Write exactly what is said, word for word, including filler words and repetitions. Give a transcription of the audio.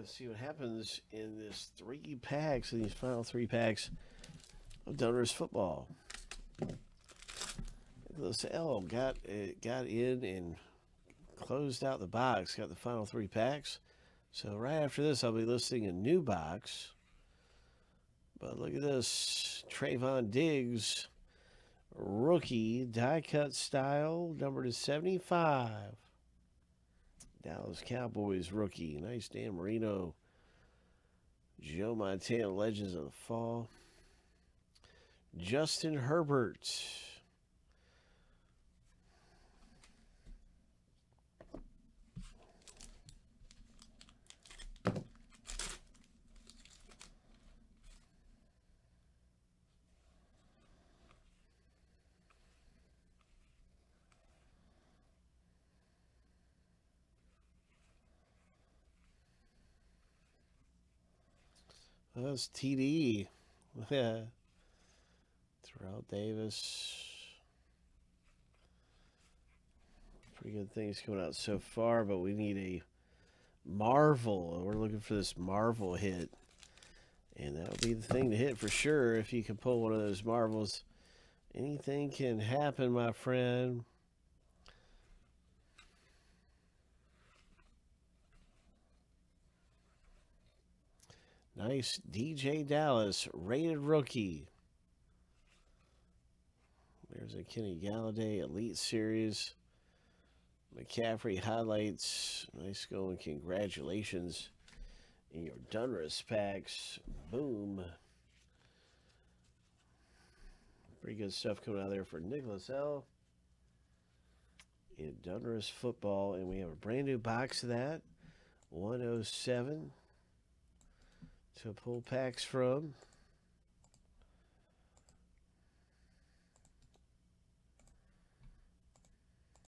excited to see what happens in this three packs, in these final three packs of Donruss football. Nicholas L got it, got in and closed out the box. Got the final three packs. So right after this, I'll be listing a new box. But look at this, Trayvon Diggs, rookie, die-cut style, number to seventy-five. Dallas Cowboys rookie. Nice Dan Marino. Joe Montana, Legends of the Fall. Justin Herbert. That's T D. Yeah. Terrell Davis. Pretty good things coming out so far, but we need a Marvel. We're looking for this Marvel hit. And that would be the thing to hit for sure if you can pull one of those Marvels. Anything can happen, my friend. Nice D J Dallas, rated rookie. There's a Kenny Galladay, Elite Series. McCaffrey highlights. Nice going. Congratulations in your Donruss packs. Boom. Pretty good stuff coming out there for Nicholas L in Donruss football. And we have a brand new box of that. one oh seven. To pull packs from.